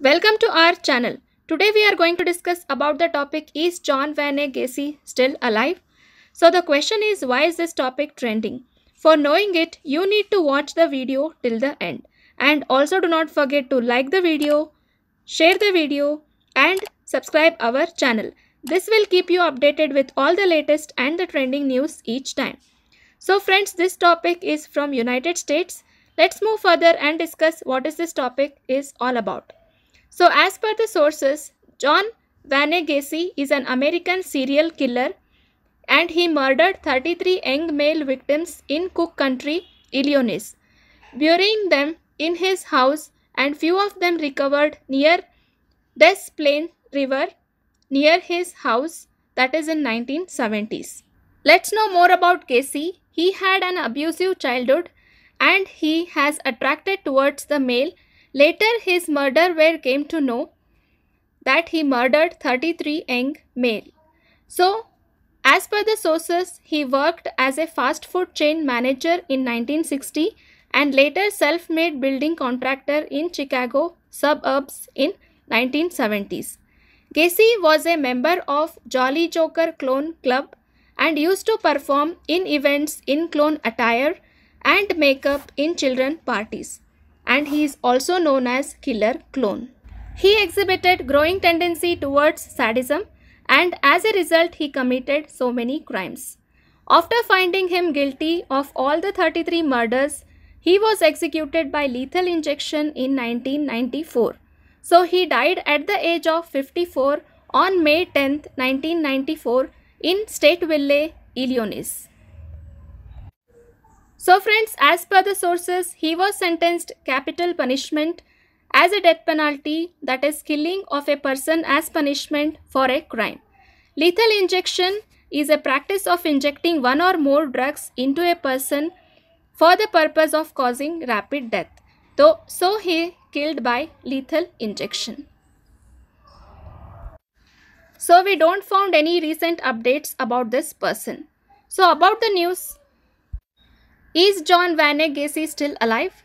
Welcome to our channel. Today we are going to discuss about the topic, is John Wayne Gacy still alive? So the question is, why is this topic trending? For knowing it, you need to watch the video till the end. And also do not forget to like the video, share the video and subscribe our channel. This will keep you updated with all the latest and the trending news each time. So friends, this topic is from United States. Let's move further and discuss what is this topic is all about. So as per the sources, John Wayne Gacy is an American serial killer and he murdered 33 young male victims in Cook County, Illinois, burying them in his house, and few of them recovered near Des Plaines River near his house, that is in 1970s. Let's know more about Gacy. He had an abusive childhood and he has attracted towards the male. Later, his murderer came to know that he murdered 33 young male. So, as per the sources, he worked as a fast food chain manager in 1960 and later self-made building contractor in Chicago suburbs in 1970s. Gacy was a member of Jolly Joker Clone Club and used to perform in events in clone attire and makeup in children parties. And he is also known as Killer Clone. He exhibited growing tendency towards sadism and as a result he committed so many crimes. After finding him guilty of all the 33 murders, he was executed by lethal injection in 1994. So he died at the age of 54 on May 10, 1994 in Stateville, Illinois. So friends, as per the sources, he was sentenced capital punishment as a death penalty, that is killing of a person as punishment for a crime. Lethal injection is a practice of injecting one or more drugs into a person for the purpose of causing rapid death. So he killed by lethal injection. So we don't found any recent updates about this person. So about the news, is John Wayne Gacy still alive?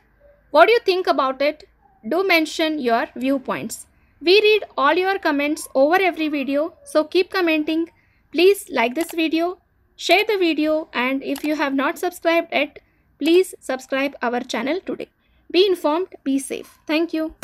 What do you think about it? Do mention your viewpoints. We read all your comments over every video, so keep commenting. Please like this video, share the video, and if you have not subscribed yet, please subscribe our channel today. Be informed, be safe. Thank you.